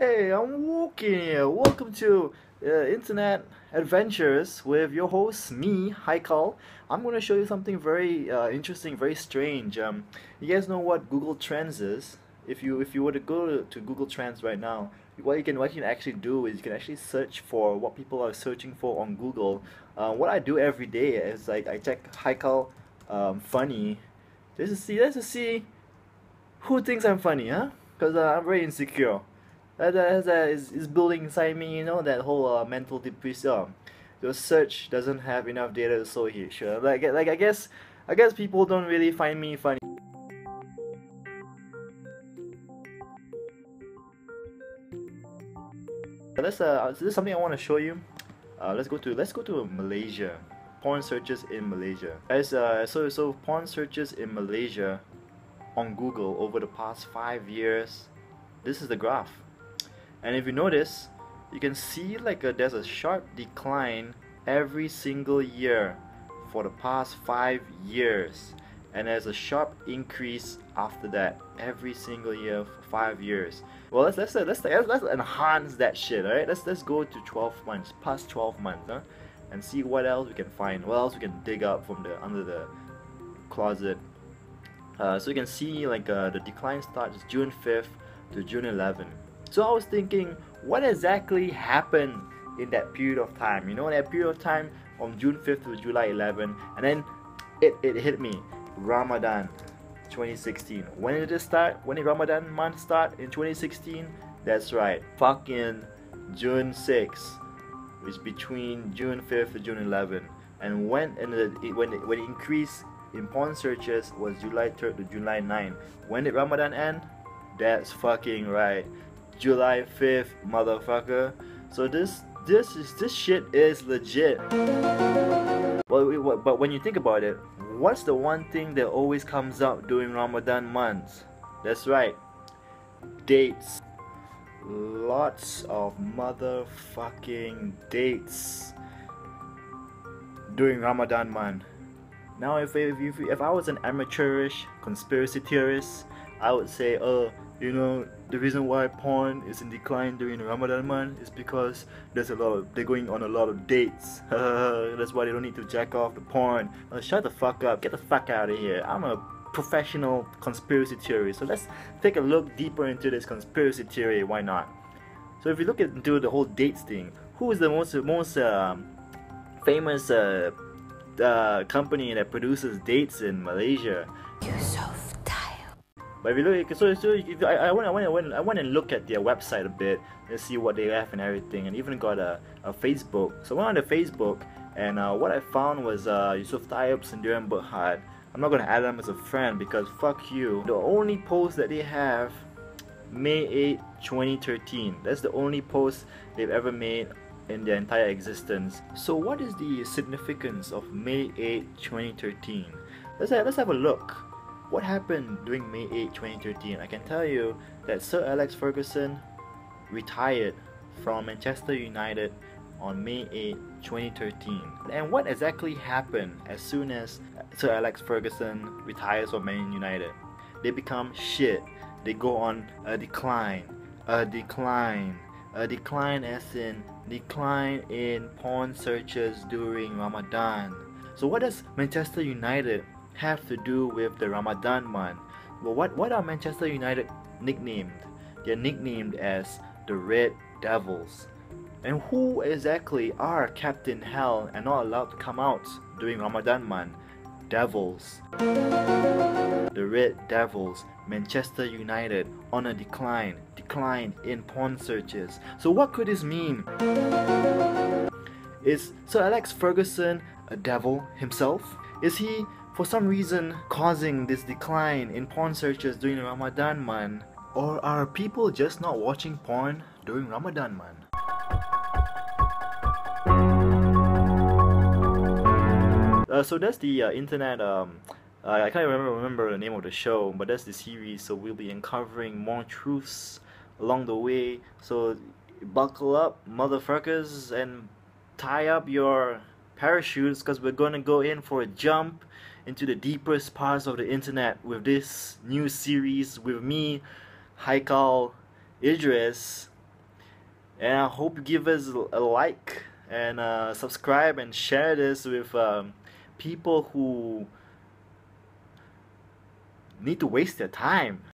Hey, I'm walking here. Welcome to Internet Adventures with your host, me, Haikal. I'm going to show you something very interesting, very strange. You guys know what Google Trends is? If you were to go to Google Trends right now, what you can actually do is you can actually search for what people are searching for on Google. What I do every day is I check Haikal funny, just to see who thinks I'm funny, huh? Because I'm very insecure. That is building inside me, you know, that whole mental depression. Your search doesn't have enough data to show here. Sure, I guess people don't really find me funny. This is something I want to show you. Let's go to Malaysia. Porn searches in Malaysia. Guys, so porn searches in Malaysia on Google over the past 5 years. This is the graph. And if you notice, you can see there's a sharp decline every single year for the past 5 years, and there's a sharp increase after that every single year for 5 years. Well, let's enhance that shit, all right? Let's go to 12 months, past 12 months, huh? And see what else we can find, what else we can dig up from under the closet. So you can see the decline starts June 5th to June 11th. So I was thinking, what exactly happened in that period of time? You know, that period of time from June 5th to July 11th, and then it hit me. Ramadan 2016. When did it start? When did Ramadan month start? In 2016? That's right. Fucking June 6th. It's between June 5th to June 11th. And when it increased in porn searches was July 3rd to July 9th. When did Ramadan end? That's fucking right. July 5th, motherfucker. So this shit is legit. But when you think about it, what's the one thing that always comes up during Ramadan months? That's right, dates. Lots of motherfucking dates during Ramadan month. Now, if I was an amateurish conspiracy theorist, I would say, oh, you know, the reason why porn is in decline during Ramadan month is because they're going on a lot of dates. That's why they don't need to jack off the porn. Shut the fuck up. Get the fuck out of here. I'm a professional conspiracy theorist. So let's take a look deeper into this conspiracy theory. Why not? So if you look into the whole dates thing, who is the most famous company that produces dates in Malaysia? Yusuf. But if you look, I went and looked at their website a bit and see what they have and everything, and even got a Facebook. So I went on to Facebook, and what I found was Yusuf Taiyoob, Sendirian Berhad. I'm not going to add them as a friend because fuck you. The only post that they have, May 8, 2013. That's the only post they've ever made in their entire existence. So what is the significance of May 8, 2013? Let's have a look. What happened during May 8, 2013? I can tell you that Sir Alex Ferguson retired from Manchester United on May 8, 2013. And what exactly happened as soon as Sir Alex Ferguson retires from Man United? They become shit. They go on a decline as in decline in porn searches during Ramadan. So what does Manchester United have to do with the Ramadan month? Well, what are Manchester United nicknamed? They're nicknamed as the Red Devils. And who exactly are kept in hell and not allowed to come out during Ramadan month? Devils. The Red Devils, Manchester United on a decline in porn searches. So what could this mean? Is Sir Alex Ferguson a devil himself? Is he, for some reason, causing this decline in porn searches during Ramadan month? Or are people just not watching porn during Ramadan month? So that's the internet, I can't remember the name of the show, but that's the series, so we'll be uncovering more truths along the way. So buckle up, motherfuckers, and tie up your parachutes, because we're gonna go in for a jump into the deepest parts of the internet with this new series with me, Haikal Idris, And I hope you give us a like and subscribe and share this with people who need to waste their time.